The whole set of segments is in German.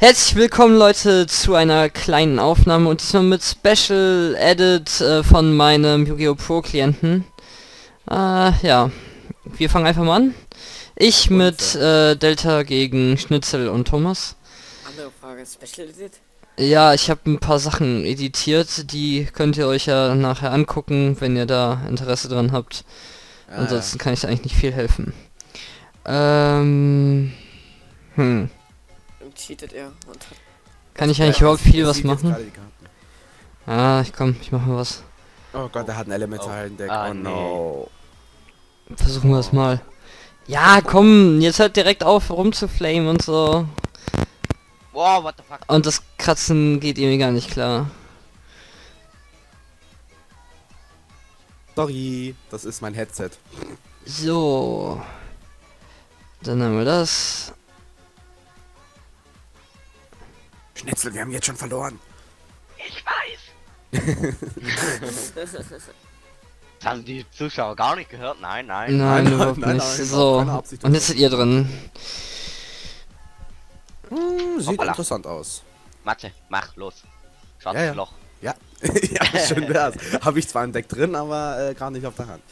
Herzlich willkommen Leute zu einer kleinen Aufnahme und diesmal mit Special Edit von meinem Yu-Gi-Oh! Pro Klienten. Ja, wir fangen einfach mal an. Ich mit Delta gegen Schnitzel und Thomas. Andere Frage, Special Edit? Ja, ich habe ein paar Sachen editiert, die könnt ihr euch ja nachher angucken, wenn ihr da Interesse dran habt. Ansonsten kann ich da eigentlich nicht viel helfen. Cheatet er und kann ich eigentlich überhaupt viel was machen? Ich mach mal was. Oh Gott, er hat einen Elementarhelden-Deck. Oh no. Versuchen wir es mal. Ja, komm, jetzt hört direkt auf rumzuflamen und so. Wow, what the fuck? Und das Kratzen geht irgendwie gar nicht klar. Sorry, das ist mein Headset. So. Dann haben wir das. Schnitzel, wir haben jetzt schon verloren. Ich weiß. Das haben die Zuschauer gar nicht gehört. Nein, überhaupt nicht. So, und jetzt seid ihr drin. Sieht Hoppala. Interessant aus. Mathe, mach los. Schwarzes Loch. Ja, ja, schon das. Habe ich zwar ein Deck drin, aber gerade nicht auf der Hand.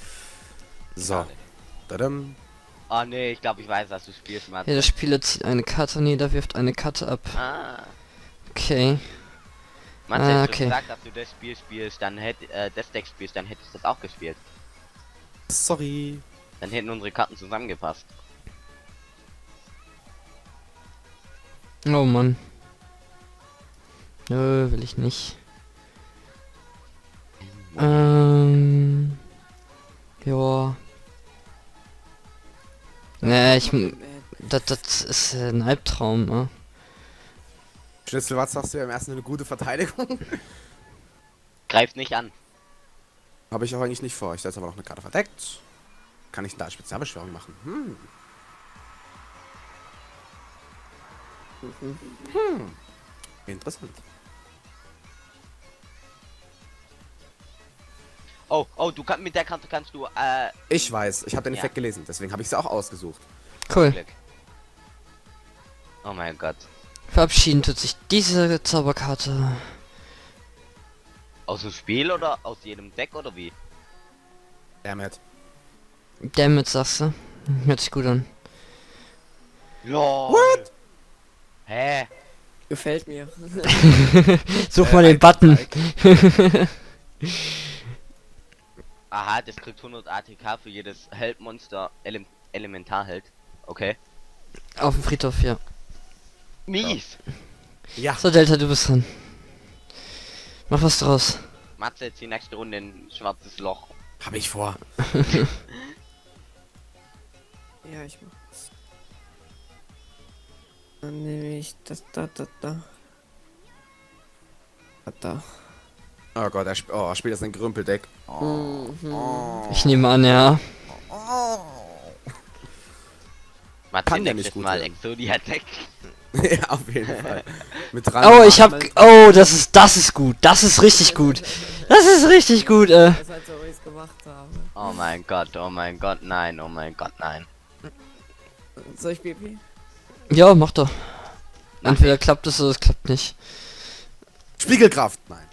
So. Tadam. Oh ne, ich glaube, ich weiß, was du spielst, Mathe. Ja, der Spieler zieht eine Karte und jeder wirft eine Karte ab. Ah. Okay. Man hat gesagt, dass du das Spiel spielst, dann hätte das Deck spielst, dann hättest du das auch gespielt. Sorry. Dann hätten unsere Karten zusammengepasst. Oh Mann. Nö, will ich nicht. Ja. Ne, das ist ein Albtraum, ne? Schnitzel, was sagst du ja im ersten eine gute Verteidigung? Greift nicht an. Habe ich auch eigentlich nicht vor. Ich setze aber noch eine Karte verdeckt. Kann ich da Spezialbeschwörung machen? Interessant. Oh, du kannst mit der Karte kannst du. Ich weiß, ich habe den Effekt gelesen, deswegen habe ich sie auch ausgesucht. Cool. Oh mein Gott. Verabschieden tut sich diese Zauberkarte. Aus dem Spiel oder aus jedem Deck oder wie? Dammit. Dammit sagst du? Hört sich gut an. Lol. What? Hä? Gefällt mir. Such mal den Button. Aha, das kriegt 100 ATK für jedes Heldmonster Elementarheld. Okay. Auf dem Friedhof, ja. Mies! Ja. So, Delta, du bist dran. Mach was draus. Matze, jetzt die nächste Runde in schwarzes Loch. Hab ich vor. Ja, ich mach's. Dann nehme ich das da. Oh Gott, er spielt jetzt ein Grümpeldeck. Oh. Ich nehme an, ja. Matze, nämlich gut mal Exodia Deck. Ja, auf jeden Fall. Mit das ist gut. Das ist richtig gut. Das ist richtig gut. Oh mein Gott, nein, Soll ich Baby? Ja, mach doch. Entweder klappt es oder es klappt nicht. Spiegelkraft, nein.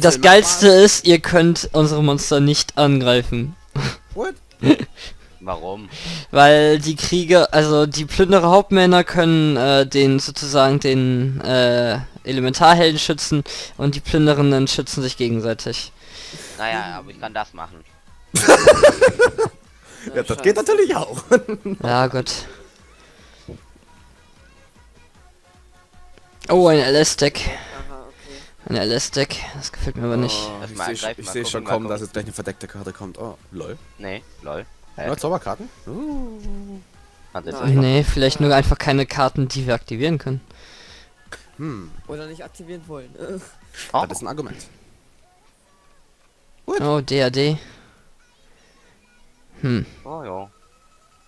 Das Geilste ist, ihr könnt unsere Monster nicht angreifen. What? Warum? Weil die Krieger, also die Plünderer Hauptmänner können den Elementarhelden schützen und die Plünderenden schützen sich gegenseitig. Naja, aber ich kann das machen. Ja, das geht natürlich auch. Ja, Gott. Oh, ein LS-Deck. Ein LS-Deck, das gefällt mir aber nicht. Ich sehe schon kommen, dass jetzt gleich eine verdeckte Karte kommt. Oh, lol. Nee, lol. Nur Zauberkarten? Nee, vielleicht nur einfach keine Karten, die wir aktivieren können. Oder nicht aktivieren wollen. Oh. Das ist ein Argument. Gut. Oh, DAD. Oh ja.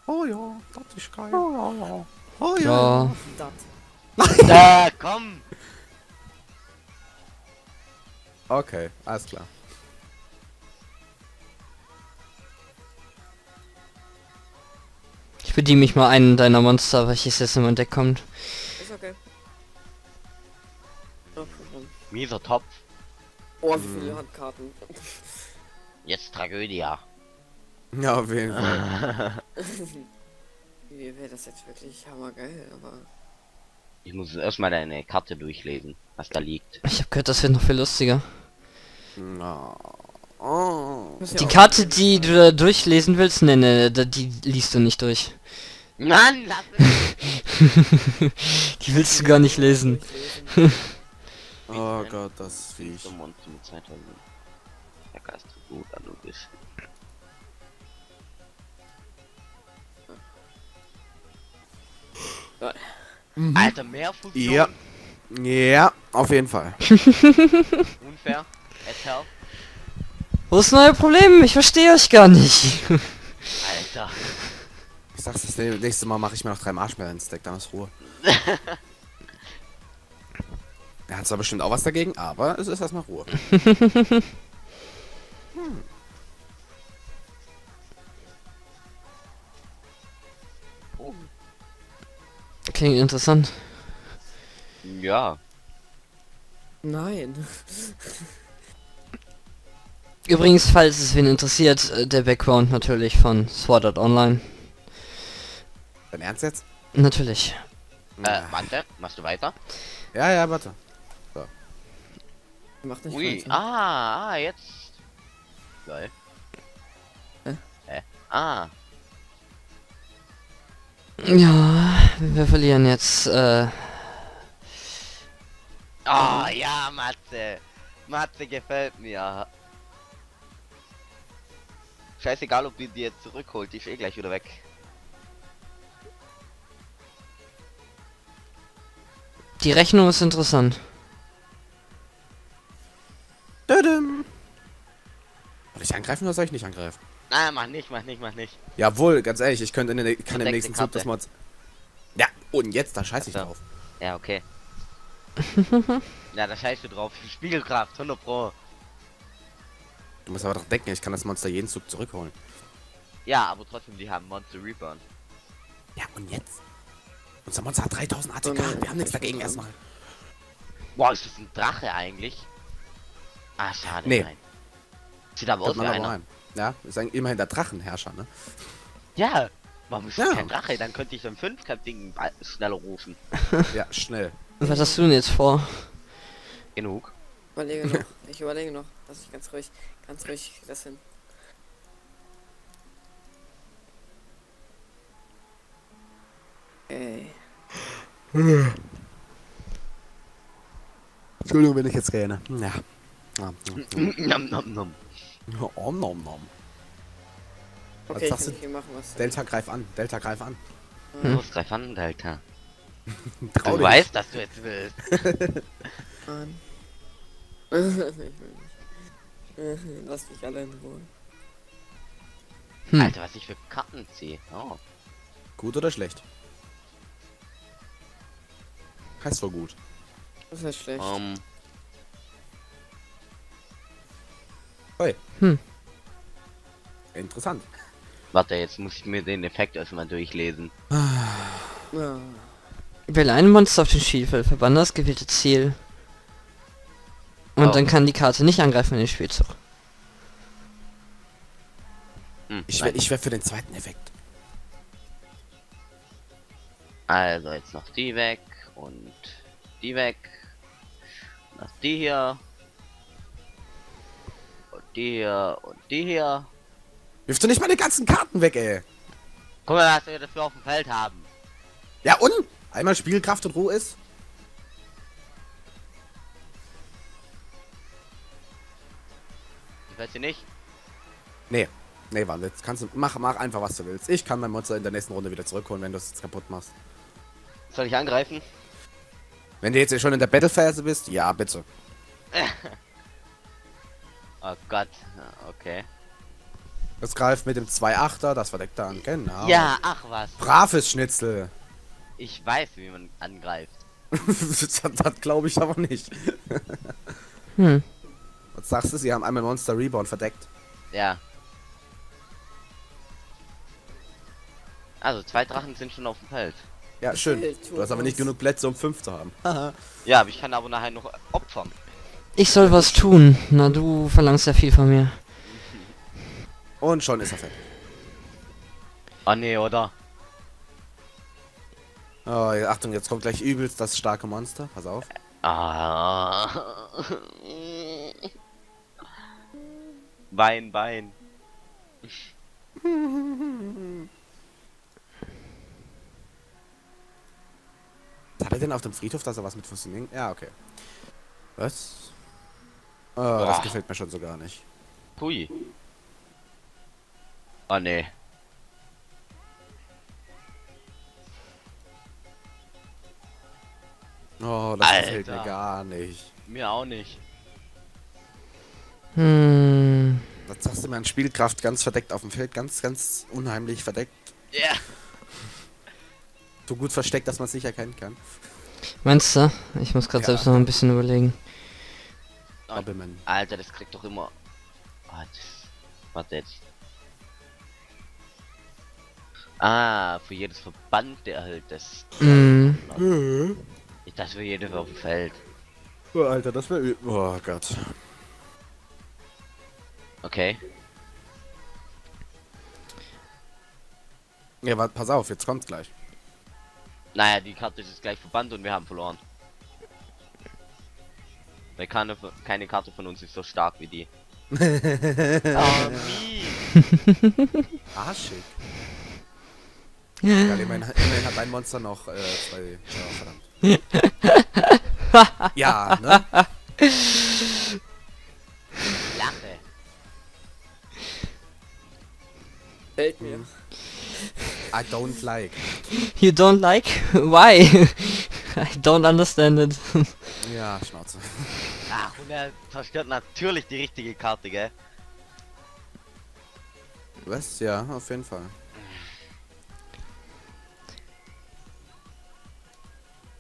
Oh ja, das ist geil. Oh ja. Da, komm! Okay, alles klar. Ich bediene mich mal einen deiner Monster, welches jetzt in mein Deck kommt. Ist okay. Mieser Topf. Oh, wie viele Handkarten. Jetzt Tragödia. Ja, auf jeden Fall. Wie wäre das jetzt wirklich hammergeil, aber... Ich muss erstmal deine Karte durchlesen, was da liegt. Ich habe gehört, das wird noch viel lustiger. No. Oh. Die Karte, die du da durchlesen willst, ne, die liest du nicht durch. Mann, lass mich. Die willst du gar nicht lesen. Oh Gott, das ist fies. Alter, mehr Funktion? Ja. Ja, auf jeden Fall. Unfair. Wo ist neue Problem? Ich verstehe euch gar nicht. Alter. Ich sag's, das nächste Mal mache ich mir noch 3 Marshmallows ins Deck, dann ist Ruhe. Er hat zwar bestimmt auch was dagegen, aber es ist erstmal Ruhe. Oh. Klingt interessant. Ja. Nein. Übrigens, falls es wen interessiert, der Background natürlich von Sword Art Online. Dein Ernst jetzt? Natürlich. Warte, machst du weiter? Ja, ja, warte. So. Macht nicht Ui, jetzt. Geil. Ja, wir verlieren jetzt, Oh, ja, Matze. Matze gefällt mir. Scheißegal, ob die dir zurückholt, die ist eh gleich wieder weg. Die Rechnung ist interessant. Dadum. Soll ich angreifen oder soll ich nicht angreifen? Nein, mach nicht. Jawohl, ganz ehrlich, ich könnte kann im nächsten Zug das mal... Ja, und jetzt, da scheiße ich drauf. Ja, okay. Ja, da scheiße du drauf. Spiegelkraft, 100 Pro. Du musst aber doch denken, ich kann das Monster jeden Zug zurückholen. Ja, aber trotzdem, die haben Monster Reborn. Ja, und jetzt? Unser Monster hat 3000 ATK, wir haben nichts dagegen erstmal. Boah, ist das ein Drache eigentlich? Ah, schade, nee. Nein. Sieht aber aus wie einer. Ja, wir sagen immerhin der Drachenherrscher, ne? Ja, warum ist das kein Drache? Dann könnte ich so einen 5-Köpfigen schneller rufen. Ja, schnell. Was hast du denn jetzt vor? Genug. Ich überlege noch. Lass mich ganz ruhig das hin. Ey. Entschuldigung, wenn ich jetzt rede. Ja. Nom nom nom. Okay, was ich kann machen, was Delta greif an. Delta greif an. Los, greif an, Delta. Du weißt, dass du jetzt willst. Lass mich allein in Ruhe. Alter, was ich für Karten ziehe. Oh. Gut oder schlecht? Heißt wohl gut. Das ist schlecht. Oi. Interessant. Warte, jetzt muss ich mir den Effekt erstmal durchlesen. Ja. Wähle ein Monster auf den Spielfeld, verbann das gewählte Ziel. Und dann kann die Karte nicht angreifen in den Spielzug. Ich wär für den zweiten Effekt. Also jetzt noch die weg und die weg. Noch die hier. Und die hier und die hier. Wirf du nicht meine ganzen Karten weg, ey! Guck mal, was wir dafür auf dem Feld haben. Ja und? Einmal Spielkraft und Ruhe ist. Weißt du nicht? Nee. Nee, warte, jetzt kannst du... Mach einfach, was du willst. Ich kann mein Monster in der nächsten Runde wieder zurückholen, wenn du es jetzt kaputt machst. Soll ich angreifen? Wenn du jetzt schon in der Battle-Phase bist, ja, bitte. Oh Gott, okay. Das greift mit dem 2-8er, das verdeckt er an, genau. Ja, ach was. Braves Schnitzel. Ich weiß, wie man angreift. Das glaube ich aber nicht. Was sagst du, sie haben einmal Monster Reborn verdeckt? Ja. Also 2 Drachen sind schon auf dem Feld. Ja, schön. Du hast aber nicht genug Plätze, um 5 zu haben. Ja, aber ich kann aber nachher noch opfern. Ich soll was tun. Na, du verlangst ja viel von mir. Und schon ist er fertig. Ah, nee, oder? Oh, Achtung, jetzt kommt gleich übelst das starke Monster. Pass auf. Ah. Bein, Bein. Hat er denn auf dem Friedhof, dass er was mit Fussing? Ja, okay. Was? Oh, das gefällt mir schon so gar nicht. Pui. Oh, nee. Oh, das gefällt mir gar nicht. Mir auch nicht. Hm. Das sagst du mir an Spielkraft ganz verdeckt auf dem Feld, ganz unheimlich verdeckt. Ja. Yeah. So gut versteckt, dass man es nicht erkennen kann. Meinst du? Ich muss gerade selbst noch ein bisschen überlegen. Doppelmann. Alter, das kriegt doch immer. Oh, das... Warte jetzt. Ah, für jedes Verband, der erhält das. Mhm. Ich dachte, für jedes auf dem Feld. Oh, Alter, das wäre. Oh Gott. Okay. Ja, warte, pass auf, jetzt kommt gleich. Naja, die Karte ist jetzt gleich verbannt und wir haben verloren. Weil keine Karte von uns ist so stark wie die. Oh, wie? Arschig. Ja, immerhin hat ein Monster noch 2. Ja, verdammt. Ja, ne? Lache. Fällt mir. I don't like. You don't like? Why? I don't understand it. Ja, Schnauze. Ach, und er zerstört natürlich die richtige Karte, gell? Was? Ja, auf jeden Fall.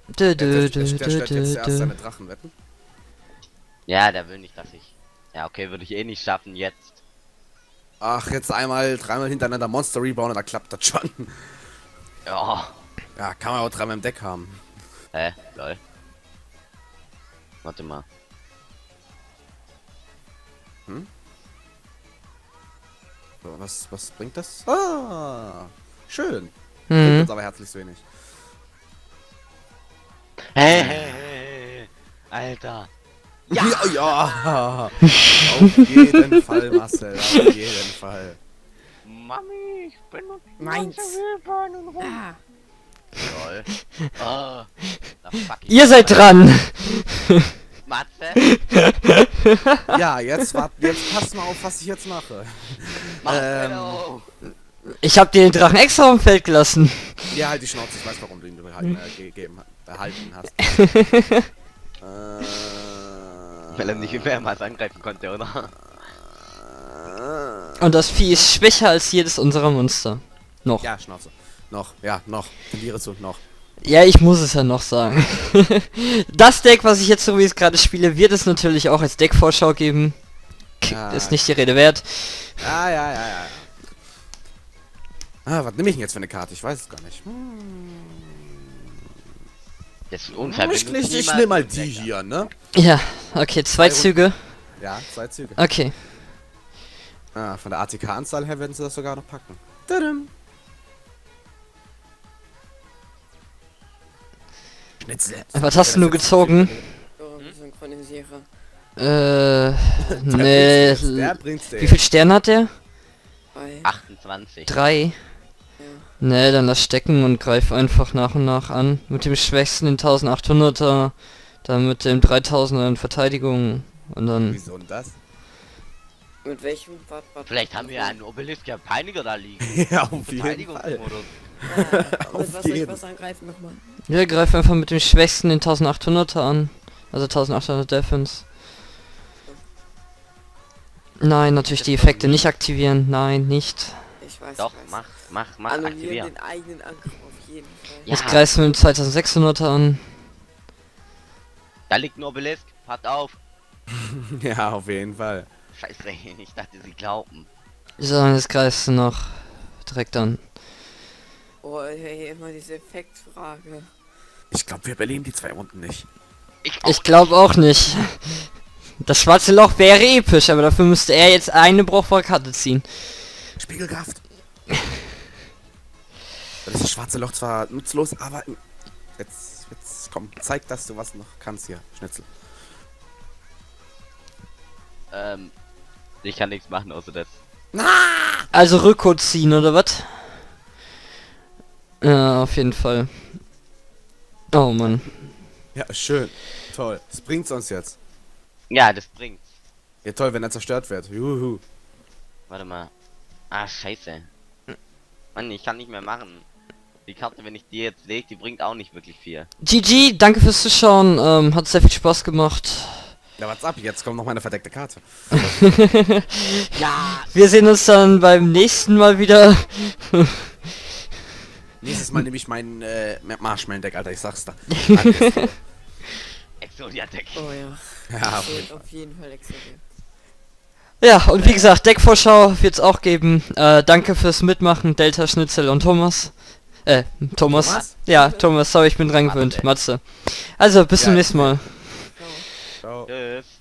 Der stört jetzt erst seine Drachen, wetten? Ja, der will nicht, dass ich... Ja, okay, würde ich eh nicht schaffen, jetzt. Ach, jetzt dreimal hintereinander Monster Reborn und da klappt das schon. Ja. Ja, kann man auch dreimal im Deck haben. Hä? Lol. Warte mal. Hm? So, was bringt das? Ah! Schön. Bringt uns aber herzlich so wenig. Hey, Alter. Ja! Ja! Auf jeden Fall, Marcel, auf jeden Fall. Mami, ich bin noch nicht so Toll. Ah. Ihr seid dran! Matze? Ja, jetzt passt mal auf, was ich jetzt mache. Ich hab den Drachen extra im Feld gelassen. Ja, halt die Schnauze, ich weiß, warum du ihn erhalten hast. Weil er nicht mehrmals angreifen konnte, oder? Und das Vieh ist schwächer als jedes unserer Monster. Noch. Ja, Schnauze. Noch. Ja, noch. Verliere zu. Noch. Ja, ich muss es ja noch sagen. Das Deck, was ich jetzt so wie es gerade spiele, wird es natürlich auch als Deckvorschau geben. Ist nicht die Rede wert. Ja. Ah, was nehme ich denn jetzt für eine Karte? Ich weiß es gar nicht. Jetzt ich nehme mal die hier, ne? Ja, okay, 2 Züge. Ja, 2 Züge. Okay. Ah, von der ATK-Anzahl her werden sie das sogar noch packen. Tadam. Schnitzel. Was hast du nur gezogen? Oh, synchronisiere. Nee. Wie viel Sterne hat der? 28. 3. Ne, dann lass stecken und greif einfach nach und nach an. Mit dem Schwächsten den 1800er, dann mit dem 3000er in Verteidigung und dann... Wieso denn das? Mit welchem... Vielleicht haben wir einen Obelisk der Peiniger da liegen. Ja, auf jeden Fall. Mit was soll ich was angreifen nochmal? Ja, greif einfach mit dem Schwächsten den 1800er an. Also 1800 Defense. Nein, natürlich die Effekte nicht aktivieren. Nein, nicht. Ich weiß. Doch, mach, aktivieren. Den eigenen Angriff auf jeden Fall. Ja. Jetzt greifst du mit dem 2600er an. Da liegt ein Obelisk, passt auf. Ja, auf jeden Fall. Scheiße, ich dachte, sie glauben. So, jetzt greifst du noch direkt an. Oh, hier immer diese Effektfrage. Ich glaube, wir überleben die 2 Runden nicht. Ich glaube auch nicht. Das schwarze Loch wäre episch, aber dafür müsste er jetzt eine brauchbare Karte ziehen. Spiegelkraft. Das ist das schwarze Loch zwar nutzlos, aber... Jetzt komm, zeig, dass du was noch kannst hier, Schnitzel. Ich kann nichts machen außer das. Also Rücko ziehen, oder was? Ja, auf jeden Fall. Oh Mann. Ja, schön. Toll. Das bringt's uns jetzt. Ja, das bringt's. Ja, toll, wenn er zerstört wird. Juhu. Warte mal. Ah, scheiße. Mann, ich kann nicht mehr machen. Die Karte, wenn ich die jetzt lege, die bringt auch nicht wirklich viel. GG, danke fürs Zuschauen. Hat sehr viel Spaß gemacht. Ja, what's up? Jetzt kommt noch meine verdeckte Karte. Ja. Wir sehen uns dann beim nächsten Mal wieder. Nächstes Mal nehme ich mein Marshmallow-Deck, Alter, ich sag's da. Exodia-Deck. Oh ja. Ja, auf jeden Fall Exodia. Ja, und wie gesagt, Deckvorschau wird's auch geben. Danke fürs Mitmachen, Delta, Schnitzel und Thomas. Thomas? Ja, Thomas, sorry, ich bin dran gewöhnt. Matze. Also, bis zum nächsten Mal. Ciao. Tschüss.